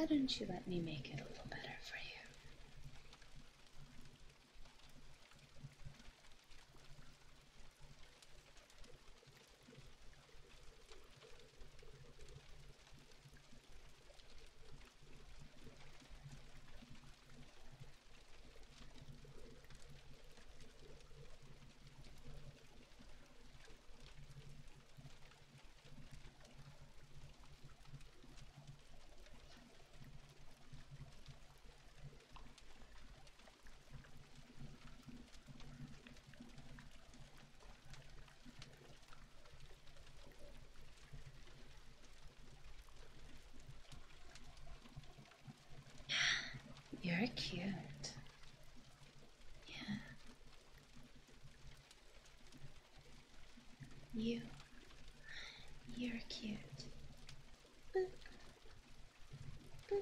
Why don't you let me make it a little better for you? You're cute. Yeah. You're cute. Boop. Boop.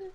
Boop.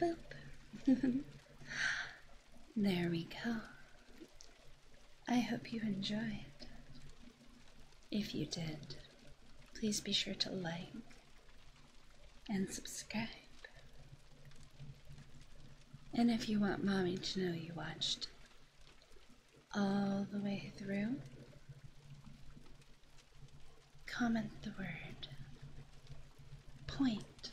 boop. There we go. I hope you enjoyed. If you did, please be sure to like and subscribe. And if you want Mommy to know you watched all the way through, comment the word point